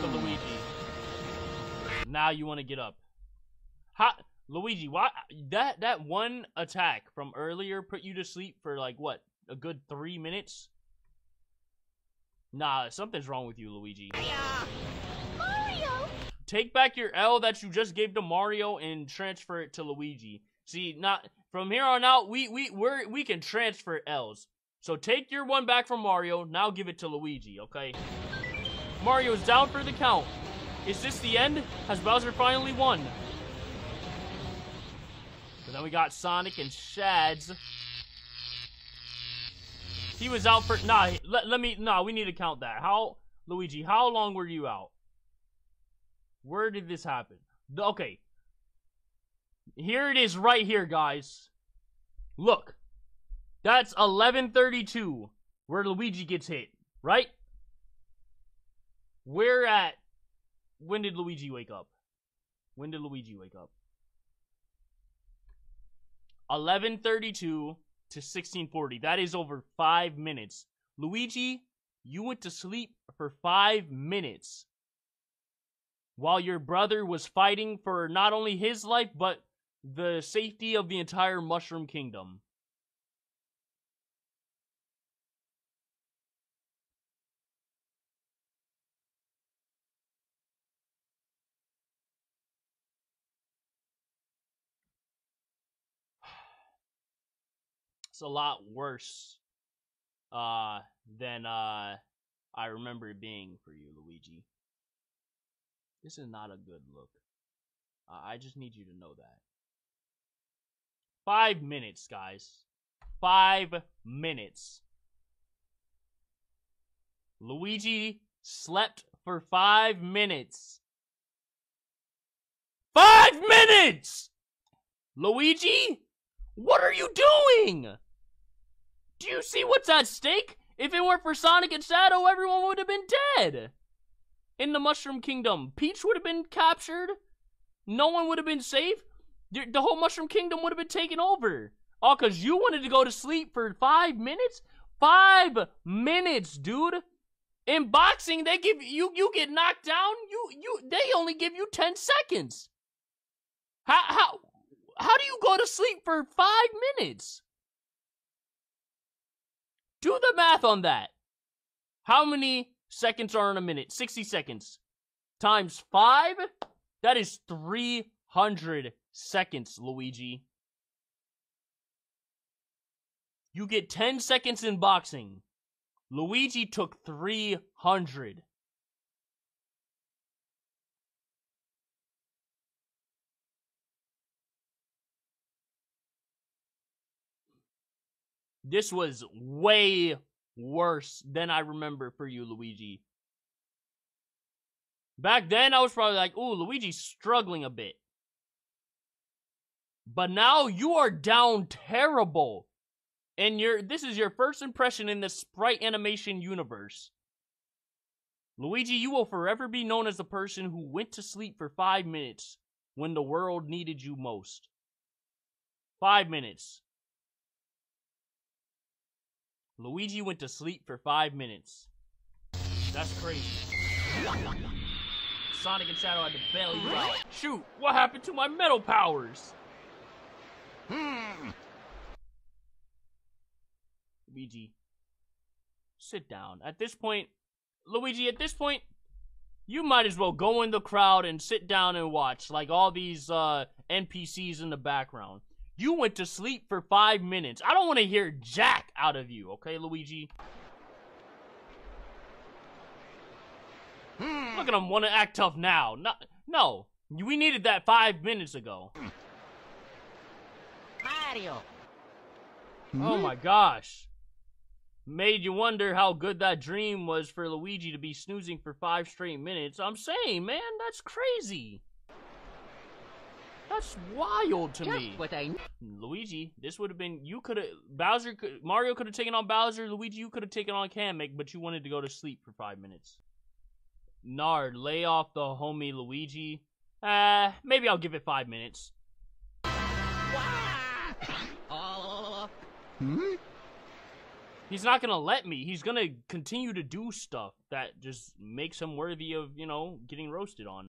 to Luigi. Now you want to get up. Ha, Luigi, why that one attack from earlier put you to sleep for like what, a good 3 minutes? Nah, something's wrong with you, Luigi. Mario! Take back your L that you just gave to Mario and transfer it to Luigi. See, not from here on out, we can transfer L's. So take your one back from Mario, now give it to Luigi, okay? Mario's down for the count. Is this the end? Has Bowser finally won? And then we got Sonic and Shads. He was out for, nah, let me, we need to count that. How, Luigi, how long were you out? Where did this happen? Okay. Here it is right here, guys. Look. That's 11:32, where Luigi gets hit, right? We're at, when did Luigi wake up? 11:32 to 16:40. That is over 5 minutes. Luigi, you went to sleep for 5 minutes while your brother was fighting for not only his life, but the safety of the entire Mushroom Kingdom. It's a lot worse than I remember it being for you, Luigi. This is not a good look. I just need you to know that. 5 minutes, guys. 5 minutes. Luigi slept for 5 minutes. 5 minutes! Luigi? What are you doing? Do you see what's at stake? If it weren't for Sonic and Shadow, everyone would have been dead. In the Mushroom Kingdom, Peach would have been captured. No one would have been safe. The whole Mushroom Kingdom would have been taken over. All because you wanted to go to sleep for 5 minutes? 5 minutes, dude. In boxing, they give you get knocked down. They only give you 10 seconds. How do you go to sleep for 5 minutes? Do the math on that. How many seconds are in a minute? 60 seconds. Times 5? That is 300 seconds, Luigi. You get 10 seconds in boxing. Luigi took 300. This was way worse than I remember for you, Luigi. Back then, I was probably like, ooh, Luigi's struggling a bit. But now you are down terrible. And this is your first impression in the sprite animation universe. Luigi, you will forever be known as the person who went to sleep for 5 minutes when the world needed you most. 5 minutes. Luigi went to sleep for 5 minutes. That's crazy. Sonic and Shadow had to bail you out. Shoot, what happened to my metal powers? Luigi, sit down. At this point, Luigi, at this point, you might as well go in the crowd and sit down and watch, like all these NPCs in the background. You went to sleep for 5 minutes. I don't want to hear jack out of you, okay, Luigi? Look at him want to act tough now. No, we needed that 5 minutes ago. Mario. Oh my gosh. Made you wonder how good that dream was for Luigi to be snoozing for 5 straight minutes. I'm saying, man, that's crazy. That's wild to me. Luigi, this would have been, you could have, Mario could have taken on Bowser, Luigi, you could have taken on Kamek, but you wanted to go to sleep for 5 minutes. Nard, lay off the homie Luigi. Maybe I'll give it 5 minutes. He's not gonna let me. He's gonna continue to do stuff that just makes him worthy of, you know, getting roasted on.